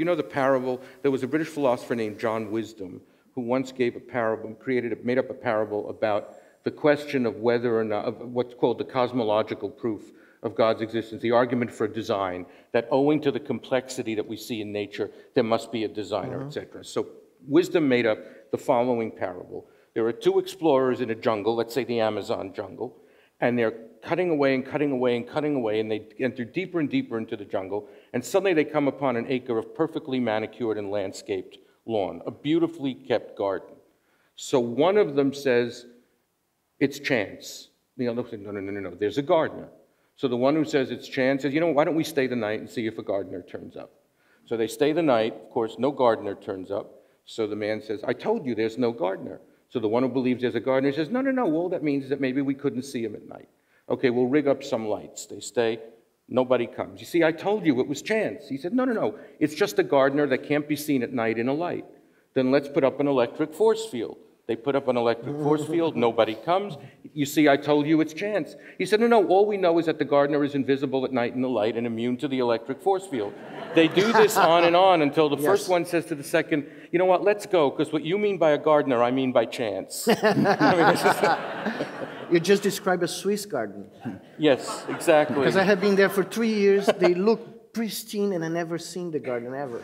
You know the parable? There was a British philosopher named John Wisdom who once gave a parable, made up a parable about the question of whether or not, of what's called the cosmological proof of God's existence, the argument for design, that owing to the complexity that we see in nature, there must be a designer, etc. So Wisdom made up the following parable. There are two explorers in a jungle, let's say the Amazon jungle, and they're cutting away and cutting away and cutting away, and they enter deeper and deeper into the jungle, and suddenly they come upon an acre of perfectly manicured and landscaped lawn, a beautifully kept garden. So one of them says, it's chance. The other says, no, no, no, no, no, there's a gardener. So the one who says it's chance says, you know, why don't we stay the night and see if a gardener turns up? So they stay the night. Of course, no gardener turns up. So the man says, I told you there's no gardener. So the one who believes there's a gardener says, no, no, no, all that means is that maybe we couldn't see him at night. Okay, we'll rig up some lights. They stay. Nobody comes. You see, I told you it was chance. He said, no, no, no, it's just a gardener that can't be seen at night in a light. Then let's put up an electric force field. They put up an electric force field, nobody comes. You see, I told you it's chance. He said, no, no, all we know is that the gardener is invisible at night in the light and immune to the electric force field. They do this on and on until the first one says to the second, you know what, let's go, because what you mean by a gardener, I mean by chance. You just described a Swiss garden. Yes, exactly. Because I have been there for 3 years, they look pristine and I've never seen the garden ever.